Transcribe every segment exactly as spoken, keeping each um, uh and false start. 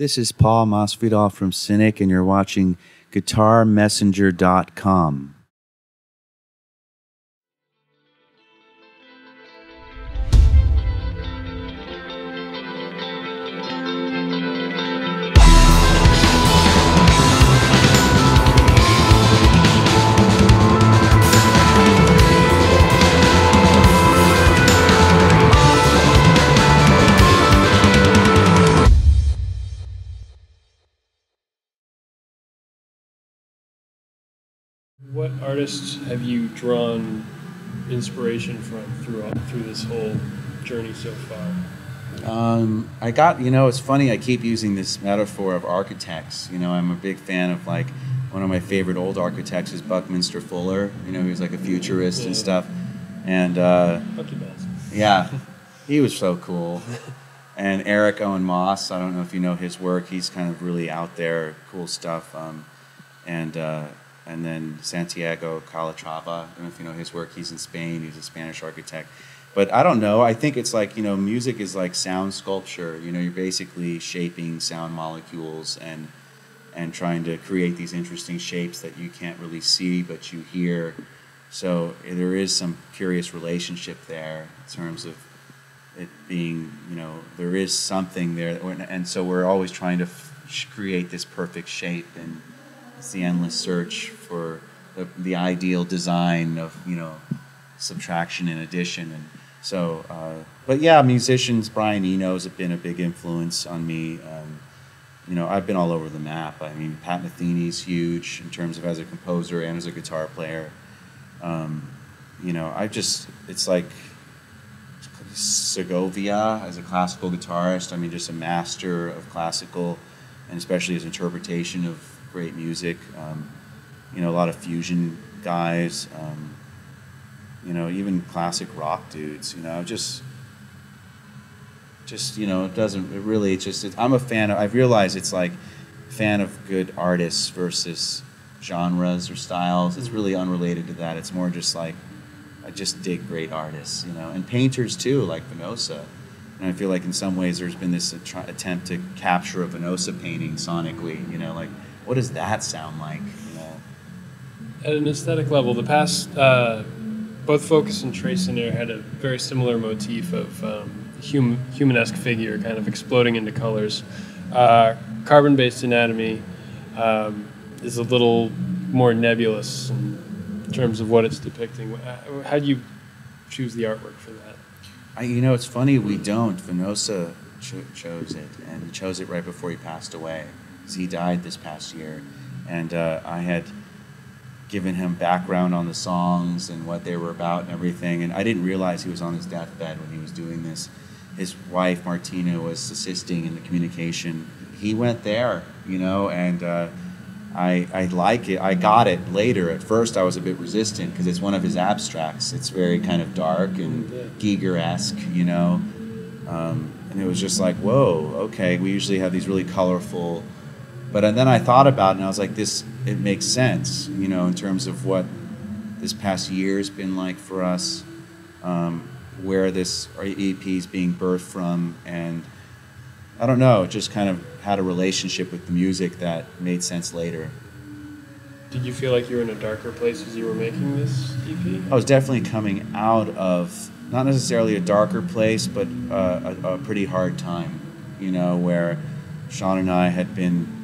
This is Paul Masvidal from Cynic, and you're watching guitar messenger dot com. What artists have you drawn inspiration from throughout through this whole journey so far? Um, I got, you know, it's funny, I keep using this metaphor of architects. You know, I'm a big fan of, like, one of my favorite old architects is Buckminster Fuller. You know, he was like a futurist yeah. and stuff. And, uh, yeah, he was so cool. And Eric Owen Moss, I don't know if you know his work. He's kind of really out there, cool stuff. Um, and, uh, And then Santiago Calatrava, I don't know if you know his work. He's in Spain. He's a Spanish architect. But I don't know. I think it's like, you know, music is like sound sculpture. You know, you're basically shaping sound molecules and and trying to create these interesting shapes that you can't really see but you hear. So there is some curious relationship there in terms of it being, you know, there is something there. And so we're always trying to f create this perfect shape, and it's the endless search for the, the ideal design of, you know, subtraction and addition. And so, uh, but yeah, musicians, Brian Eno has been a big influence on me. Um, you know, I've been all over the map. I mean, Pat Metheny's huge in terms of as a composer and as a guitar player. Um, you know, I just, it's like Segovia as a classical guitarist. I mean, just a master of classical, and especially his interpretation of great music. Um, you know, a lot of fusion guys, um, you know, even classic rock dudes, you know, just, just, you know, it doesn't, it really, it just, it, I'm a fan of, I've realized it's like fan of good artists versus genres or styles. It's really unrelated to that. It's more just like, I just dig great artists, you know, and painters too, like Venosa. And I feel like in some ways there's been this attempt to capture a Venosa painting sonically, you know, like, what does that sound like? You know? At an aesthetic level, the past, uh, both Focus and Traced In Air had a very similar motif of um, hum humanesque figure kind of exploding into colors. Uh, Carbon-Based Anatomy um, is a little more nebulous in terms of what it's depicting. How do you choose the artwork for that? I, you know, it's funny, we don't. Venosa cho chose it, and he chose it right before he passed away. He died this past year, and uh, I had given him background on the songs and what they were about and everything, and I didn't realize he was on his deathbed when he was doing this. His wife, Martina, was assisting in the communication. He went there, you know, and uh, I, I like it. I got it later. At first, I was a bit resistant because it's one of his abstracts. It's very kind of dark and Giger-esque, you know, um, and it was just like, whoa, okay, we usually have these really colorful. But and then I thought about it, and I was like, this, it makes sense, you know, in terms of what this past year has been like for us, um, where this E P is being birthed from. And I don't know, it just kind of had a relationship with the music that made sense later. Did you feel like you were in a darker place as you were making this E P? I was definitely coming out of, not necessarily a darker place, but uh, a, a pretty hard time, you know, where Sean and I had been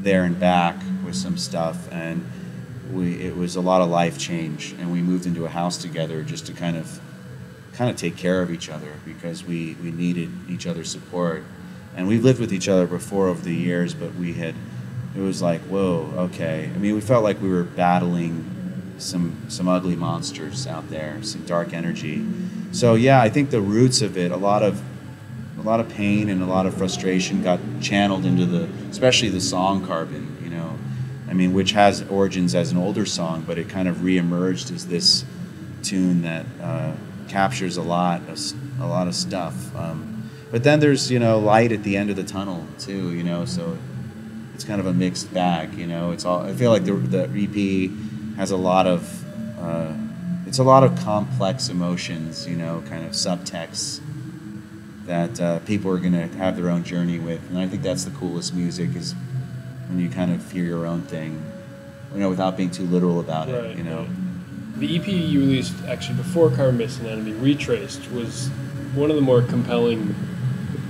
there and back with some stuff, and we it was a lot of life change, and we moved into a house together just to kind of kind of take care of each other, because we we needed each other's support. And we've lived with each other before over the years, but we had it was like, whoa, okay. I mean, we felt like we were battling some some ugly monsters out there, some dark energy. So yeah, I think the roots of it, a lot of A lot of pain and a lot of frustration got channeled into the, especially the song Carbon, you know, I mean, which has origins as an older song, but it kind of reemerged as this tune that uh, captures a lot, of, a lot of stuff. Um, but then there's, you know, light at the end of the tunnel too, you know, so it's kind of a mixed bag, you know. It's all, I feel like the, the E P has a lot of, uh, it's a lot of complex emotions, you know, kind of subtexts that uh, people are going to have their own journey with. And I think that's the coolest music, is when you kind of hear your own thing, you know, without being too literal about right, it, you know. Right. The E P you released actually before Carbon-Based Anatomy, Retraced, was one of the more compelling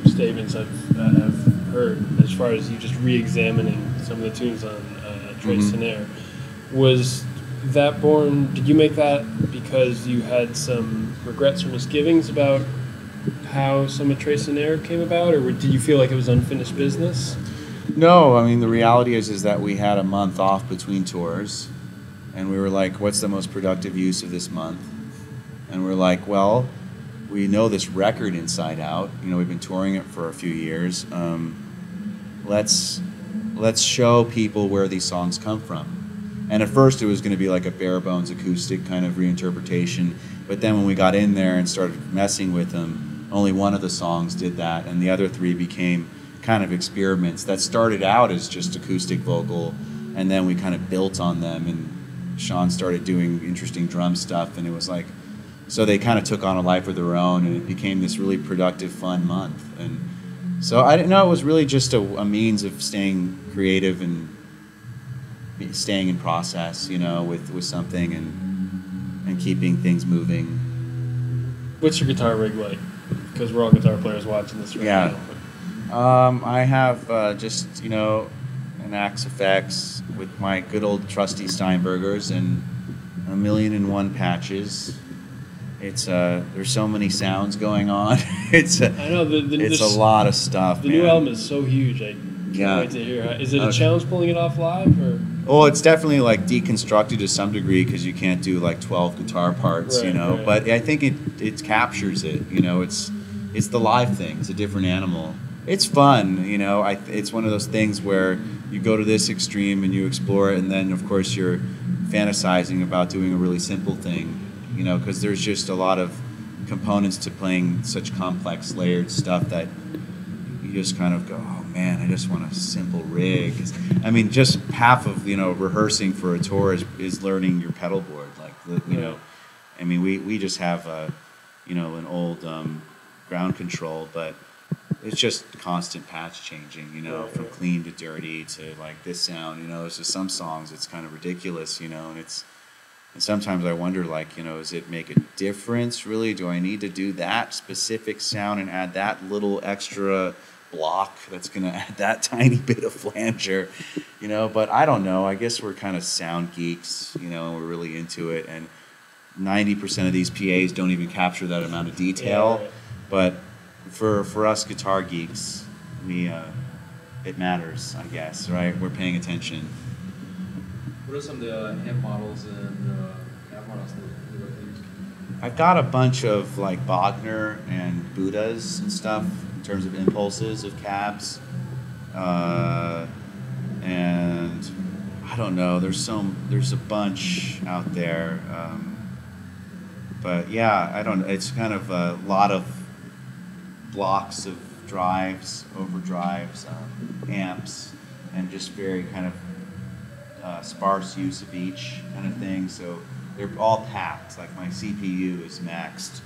statements I've, uh, I've heard, as far as you just re-examining some of the tunes on uh, Traced In Air. Was that born, did you make that because you had some regrets or misgivings about how some of Traced In Air came about, or did you feel like it was unfinished business? No, I mean, the reality is is that we had a month off between tours, and we were like, what's the most productive use of this month? And we're like, well, we know this record inside out. You know, we've been touring it for a few years. Um, let's, let's show people where these songs come from. And at first it was going to be like a bare bones acoustic kind of reinterpretation. But then when we got in there and started messing with them, only one of the songs did that. And the other three became kind of experiments that started out as just acoustic vocal. And then we kind of built on them. And Sean started doing interesting drum stuff. And it was like, so they kind of took on a life of their own, and it became this really productive, fun month. And so I didn't know, it was really just a, a means of staying creative and staying in process, you know, with, with something and and keeping things moving. What's your guitar rig like? Because we're all guitar players watching this right yeah. now. Um, I have uh, just, you know, an Axe F X with my good old trusty Steinbergers and a million and one patches. It's uh, there's so many sounds going on. it's a, I know the, the, it's this, a lot of stuff. The man. New album is so huge. I can't yeah. wait to hear. Is it a okay. challenge pulling it off live, or? Well, it's definitely like deconstructed to some degree because you can't do like twelve guitar parts, right, you know. Right. But I think it it captures it. You know, it's it's the live thing. It's a different animal. It's fun, you know. I it's one of those things where you go to this extreme and you explore it, and then of course you're fantasizing about doing a really simple thing. You know, because there's just a lot of components to playing such complex, layered stuff that you just kind of go, oh man, I just want a simple rig. I mean, just half of, you know, rehearsing for a tour is, is learning your pedal board. Like, you know, I mean, we, we just have, a, you know, an old um, Ground Control, but it's just constant patch changing, you know, from clean to dirty to like this sound, you know. There's just some songs it's kind of ridiculous, you know, and it's, and sometimes I wonder, like, you know, does it make a difference, really? Do I need to do that specific sound and add that little extra block that's going to add that tiny bit of flanger, you know? But I don't know. I guess we're kind of sound geeks, you know, and we're really into it. And ninety percent of these P As don't even capture that amount of detail. Yeah, right. But for, for us guitar geeks, we uh, it matters, I guess, right? We're paying attention. What are some of the uh, amp models and uh, amp models that you like to use? I've got a bunch of like Bogner and Buddhas and stuff in terms of impulses of cabs, uh, and I don't know. There's some. There's a bunch out there, um, but yeah, I don't. It's kind of a lot of blocks of drives, overdrives, um, amps, and just very kind of. Uh, sparse use of each kind of thing, so they're all packed. Like my C P U is maxed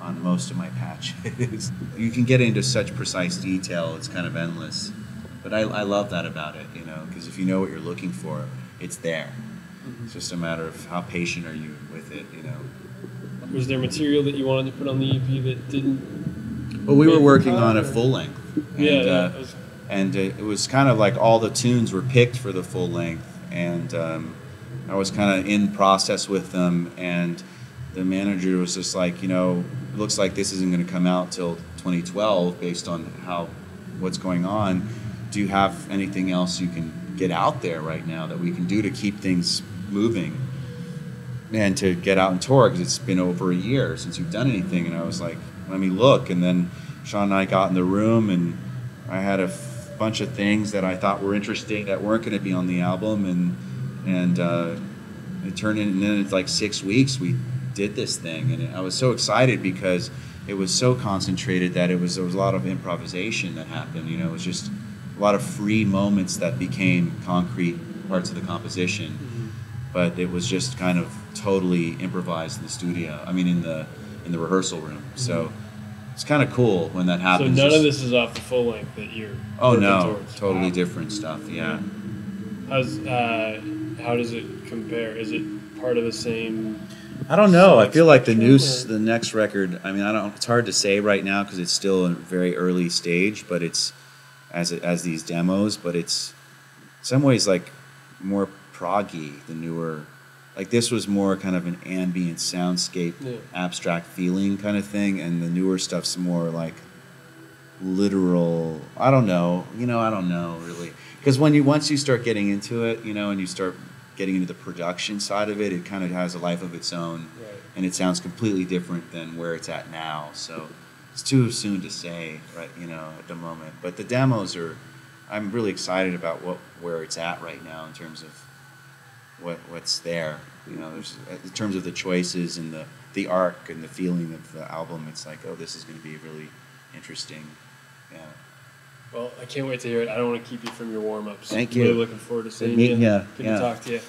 on most of my patches. You can get into such precise detail, it's kind of endless. But I, I love that about it, you know, because if you know what you're looking for, it's there. Mm-hmm. It's just a matter of how patient are you with it, you know. Was there material that you wanted to put on the E P that didn't? Well, we were working on a full length. And, yeah, yeah. Uh, was... and uh, it was kind of like all the tunes were picked for the full length. And um, I was kind of in process with them, and the manager was just like, you know, it looks like this isn't going to come out till twenty twelve based on how what's going on. Do you have anything else you can get out there right now that we can do to keep things moving and to get out and tour? Because it's been over a year since you've done anything. And I was like, let me look. And then Sean and I got in the room, and I had a bunch of things that I thought were interesting that weren't going to be on the album, and and uh, it turned in, and then it's like six weeks we did this thing, and I was so excited because it was so concentrated that it was there was a lot of improvisation that happened, you know. It was just a lot of free moments that became concrete parts of the composition. Mm-hmm. But it was just kind of totally improvised in the studio, I mean in the in the rehearsal room. Mm-hmm. So It's kind of cool when that happens. So none of this is off the full length that you're oh no, towards. Totally wow. different stuff. Yeah. How's uh, how does it compare? Is it part of the same? I don't know. I feel like the new, the next record. I mean, I don't. It's hard to say right now because it's still in a very early stage. But it's as it, as these demos. But it's in some ways like more proggy. The newer, like this was more kind of an ambient soundscape, yeah. abstract feeling kind of thing, and the newer stuff's more like literal. I don't know. You know, I don't know really. Because when you once you start getting into it, you know, and you start getting into the production side of it, it kind of has a life of its own, right. and it sounds completely different than where it's at now. So it's too soon to say, right? You know, at the moment. But the demos are, I'm really excited about what where it's at right now in terms of what what's there. You know, there's, in terms of the choices and the the arc and the feeling of the album. It's like, oh, this is going to be really interesting. Yeah. Well, I can't wait to hear it. I don't want to keep you from your warm-ups. Thank you. Really looking forward to seeing you. Good to talk to you.